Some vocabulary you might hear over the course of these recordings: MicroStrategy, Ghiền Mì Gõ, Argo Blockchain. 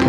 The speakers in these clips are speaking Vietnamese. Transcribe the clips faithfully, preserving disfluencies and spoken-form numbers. thể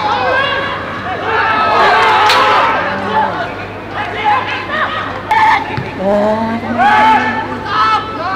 cho kênh Ghiền Mì Gõ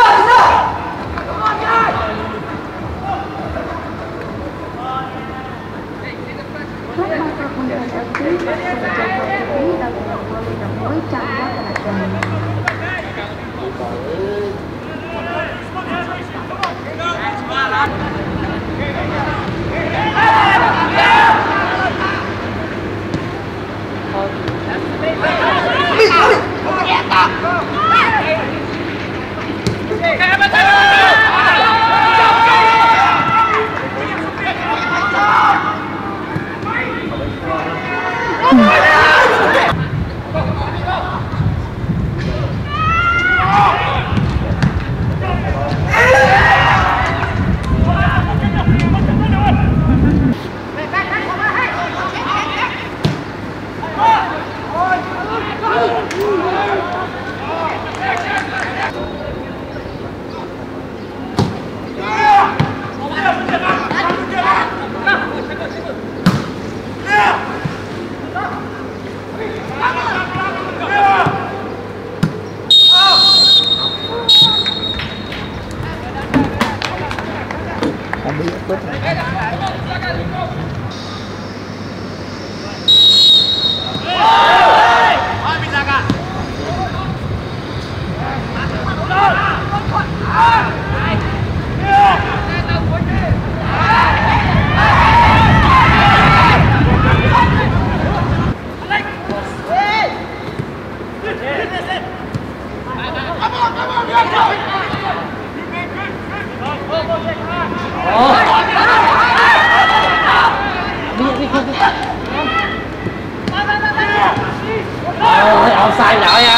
để không bỏ lỡ Không sai lợi à.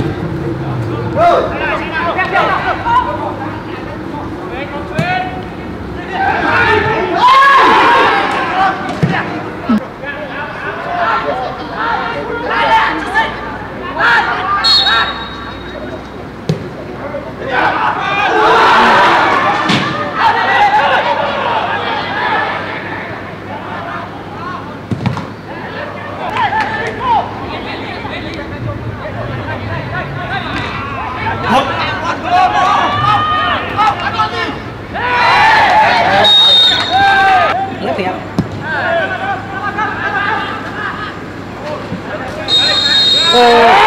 Oh!